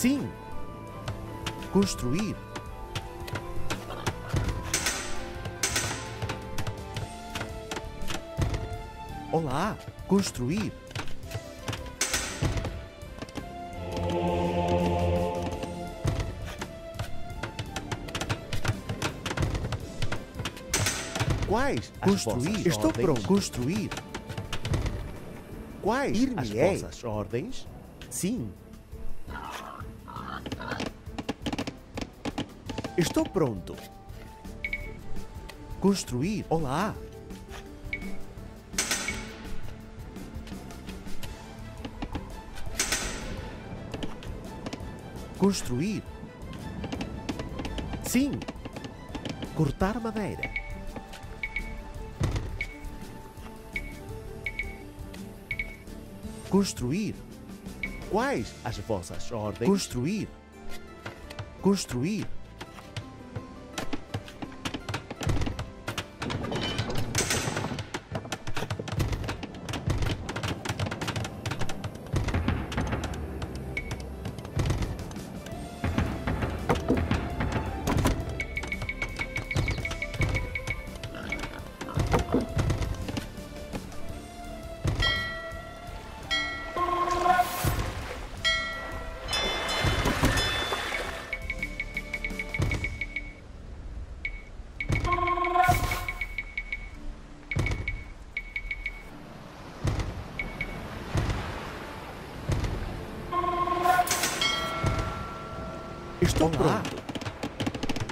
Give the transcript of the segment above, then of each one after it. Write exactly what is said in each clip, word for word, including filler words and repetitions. Sim. Construir. Olá. Construir. Quais? Construir. Estou pronto. Construir. Quais? Ir-me-ei. As vossas ordens? Sim. Estou pronto. Construir. Olá. Construir. Sim. Cortar madeira. Construir. Quais as vossas ordens? Construir. Construir. Estou pronto.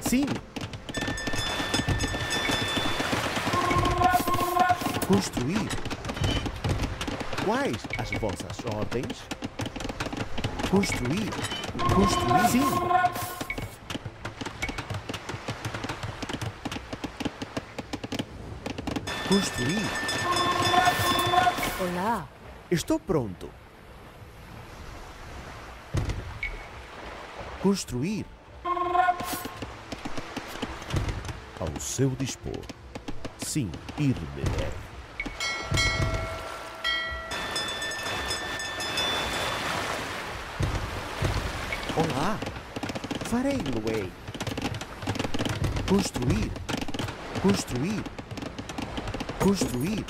Sim. Construir. Quais as vossas ordens? Construir. Construir. Sim. Construir. Olá. Estou pronto. Construir. Ao seu dispor. Sim, ir-me-ei. Olá. Farei-lo-ei. Construir. Construir. Construir.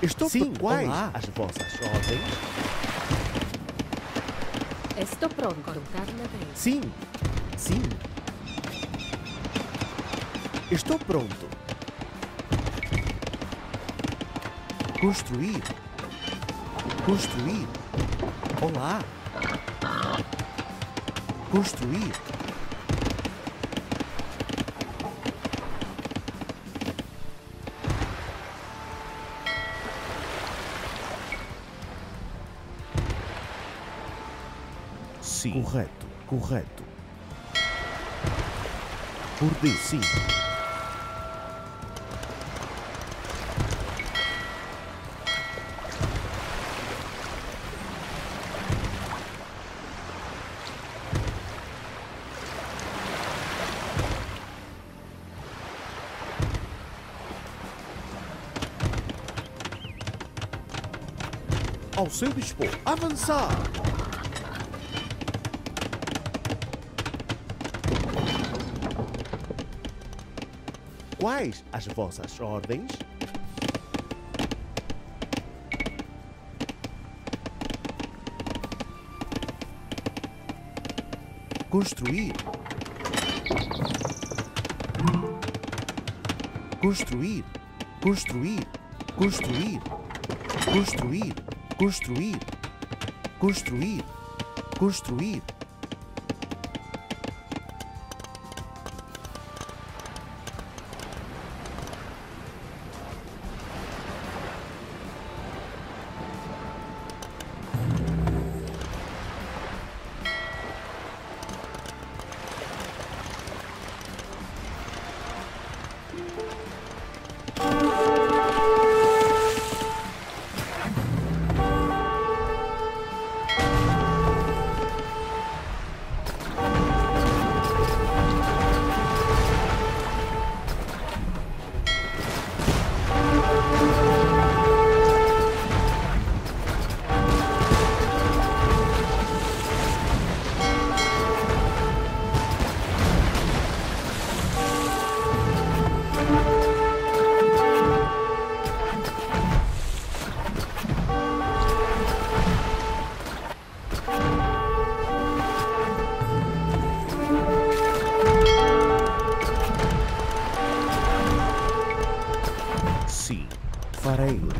Estou Sim, quais olá. As vossas ordens? Estou pronto. Cortar madeira. Sim. Sim. Estou pronto. Construir. Construir. Olá. Construir. Sim. Correto, correto. Por D, sim. Ao seu dispor, avançar. Quais as vossas ordens? Construir. Construir. Construir. Construir. Construir. Construir. Construir. Construir. പറയുന്നു.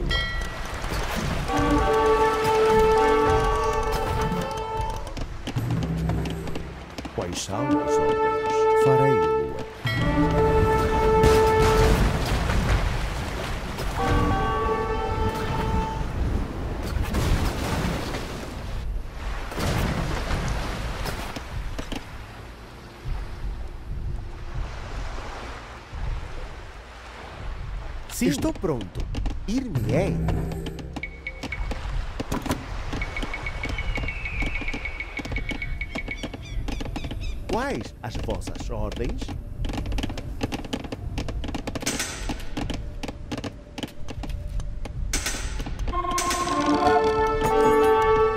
Sim. Estou pronto. Ir-me-ei. Quais as vossas ordens?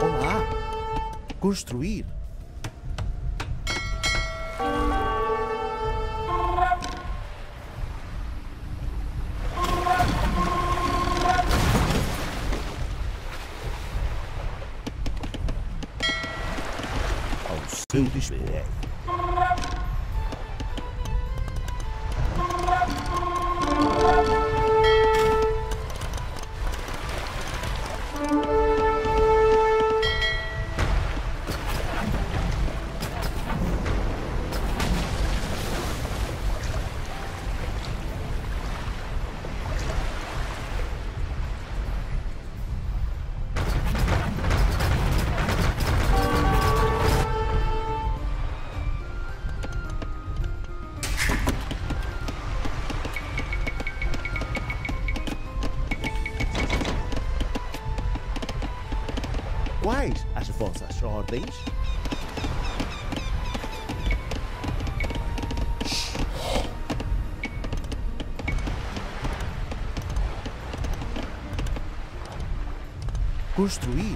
Olá. Construir. Quais as vossas ordens? Construir.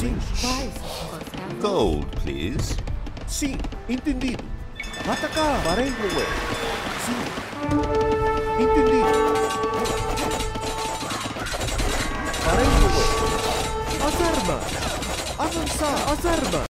Sim. Sim. Gold, please. Sim, entendido. Atacar. Sim. Entendido. As armas. Avançar. As armas.